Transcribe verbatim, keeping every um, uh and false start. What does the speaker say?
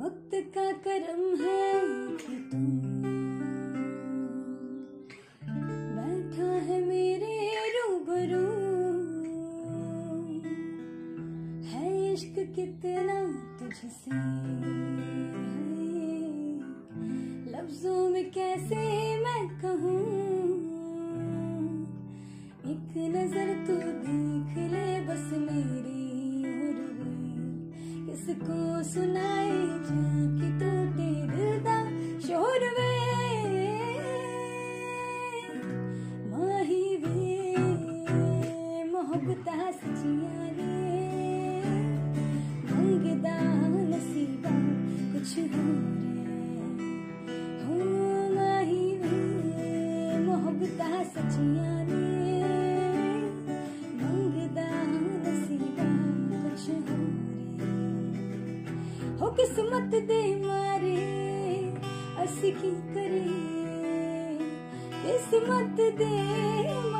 वक्त का करम है कि तुम बैठा है मेरे रूबरू। है इश्क कितना तुझसे लफ्जों में कैसे मैं कहूँ। एक नजर तू देख ले बस मेरी किसको सुनाए जाके टूटे दिल दा शोर वे। माही वे मोहब्बत सचिया रे मंगदा नसीबा कुछ हो रे हो। माही वे मोहब्बत सचिया रे मंगदा नसीबा कुछ हो रे हो। किस्मत दे मारे अस की करे किस्मत दे।